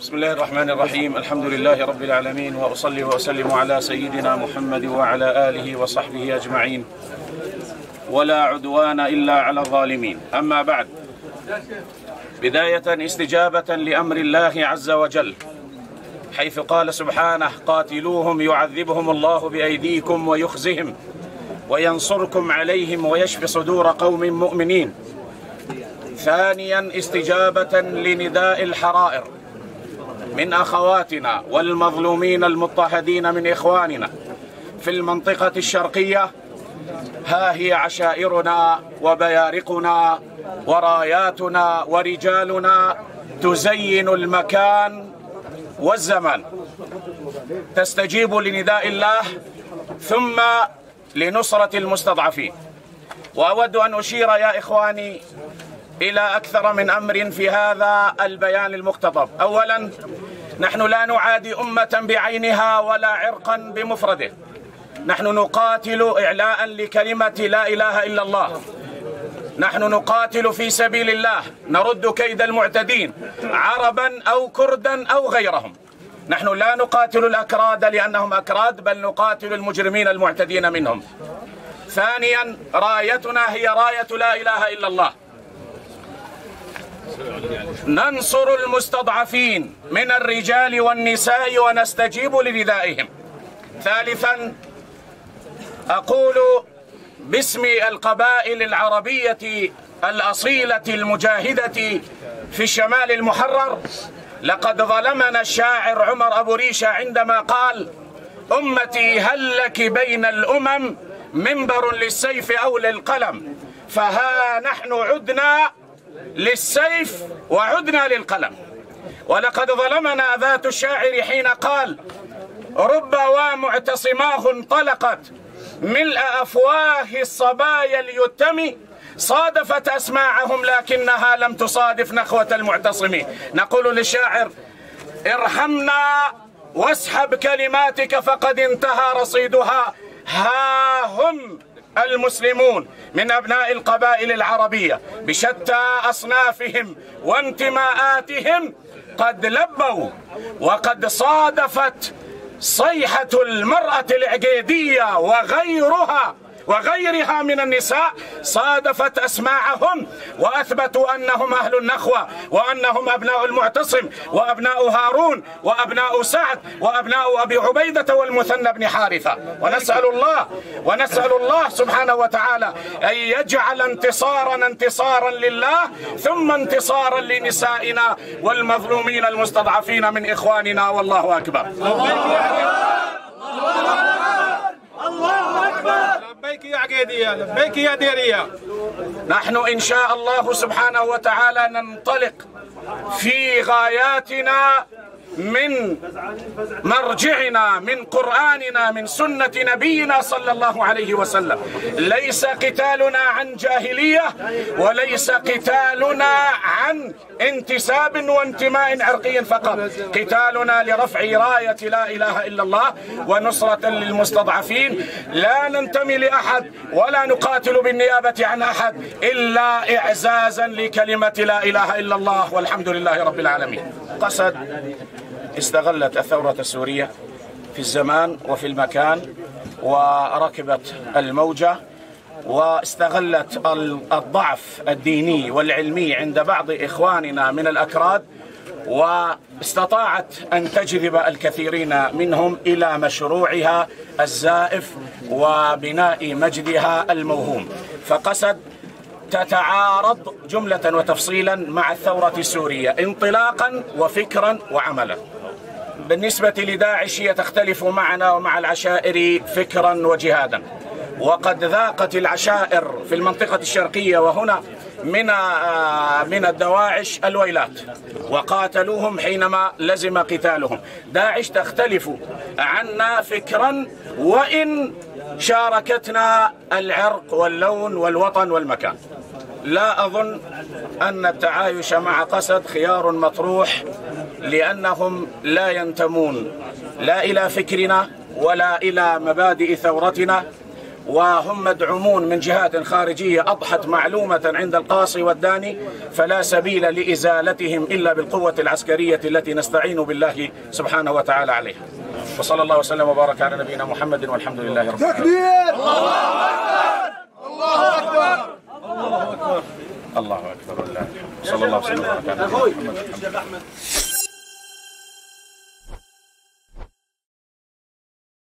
بسم الله الرحمن الرحيم. الحمد لله رب العالمين، وأصلي وأسلم على سيدنا محمد وعلى آله وصحبه أجمعين، ولا عدوان إلا على الظالمين. أما بعد، بداية استجابة لأمر الله عز وجل، حيث قال سبحانه: قاتلوهم يعذبهم الله بأيديكم ويخزهم وينصركم عليهم ويشفي صدور قوم مؤمنين. ثانيا، استجابة لنداء الحرائر من أخواتنا والمظلومين المضطهدين من إخواننا في المنطقة الشرقية. ها هي عشائرنا وبيارقنا وراياتنا ورجالنا تزين المكان والزمان. تستجيب لنداء الله ثم لنصرة المستضعفين. وأود أن أشير يا إخواني إلى أكثر من أمر في هذا البيان المقتضب. أولا، نحن لا نعادي أمة بعينها ولا عرقا بمفرده، نحن نقاتل إعلاء لكلمة لا إله إلا الله، نحن نقاتل في سبيل الله، نرد كيد المعتدين عربا أو كردا أو غيرهم. نحن لا نقاتل الأكراد لأنهم أكراد، بل نقاتل المجرمين المعتدين منهم. ثانيا، رايتنا هي راية لا إله إلا الله، ننصر المستضعفين من الرجال والنساء ونستجيب لندائهم. ثالثا، أقول باسم القبائل العربية الأصيلة المجاهدة في الشمال المحرر: لقد ظلمنا الشاعر عمر أبو ريشة عندما قال: أمتي هل لك بين الأمم منبر للسيف أو للقلم، فها نحن عدنا للسيف وعدنا للقلم. ولقد ظلمنا ذات الشاعر حين قال: رب ومعتصماه انطلقت ملء أفواه الصبايا اليتم، صادفت أسماعهم لكنها لم تصادف نخوة المعتصمين. نقول للشاعر: ارحمنا واسحب كلماتك فقد انتهى رصيدها. ها هم المسلمون من أبناء القبائل العربية بشتى أصنافهم وانتماءاتهم قد لبوا، وقد صادفت صيحة المرأة العقيدية وغيرها من النساء صادفت أسماعهم، وأثبتوا أنهم أهل النخوة، وأنهم أبناء المعتصم، وأبناء هارون، وأبناء سعد، وأبناء أبي عبيدة والمثنى بن حارثة. ونسأل الله سبحانه وتعالى أن يجعل انتصارنا انتصارا لله، ثم انتصارا لنسائنا والمظلومين المستضعفين من إخواننا. والله أكبر، الله أكبر، لبيك يا عقيدية، لبيك يا ديرية. نحن إن شاء الله سبحانه وتعالى ننطلق في غاياتنا من مرجعنا، من قرآننا، من سنة نبينا صلى الله عليه وسلم. ليس قتالنا عن جاهلية، وليس قتالنا عن انتساب وانتماء عرقي فقط، قتالنا لرفع راية لا إله إلا الله ونصرة للمستضعفين. لا ننتمي لأحد ولا نقاتل بالنيابة عن أحد، إلا إعزازا لكلمة لا إله إلا الله، والحمد لله رب العالمين. قسد استغلت الثورة السورية في الزمان وفي المكان، وركبت الموجة، واستغلت الضعف الديني والعلمي عند بعض إخواننا من الأكراد، واستطاعت أن تجذب الكثيرين منهم إلى مشروعها الزائف وبناء مجدها الموهوم. فقسد تتعارض جملة وتفصيلا مع الثورة السورية انطلاقا وفكرا وعملا. بالنسبة لداعش، هي تختلف معنا ومع العشائر فكرا وجهادا، وقد ذاقت العشائر في المنطقة الشرقية وهنا من الدواعش الويلات، وقاتلوهم حينما لزم قتالهم. داعش تختلف عنا فكرا، وإن شاركتنا العرق واللون والوطن والمكان. لا أظن أن التعايش مع قسد خيار مطروح، لأنهم لا ينتمون لا إلى فكرنا ولا إلى مبادئ ثورتنا، وهم مدعومون من جهات خارجية أضحت معلومة عند القاصي والداني، فلا سبيل لإزالتهم إلا بالقوة العسكرية التي نستعين بالله سبحانه وتعالى عليها. وصلى الله وسلم وبارك على نبينا محمد والحمد لله رب العالمين. الله أكبر الله أكبر الله أكبر الله أكبر. صلى الله وسلم وبارك على نبينا محمد.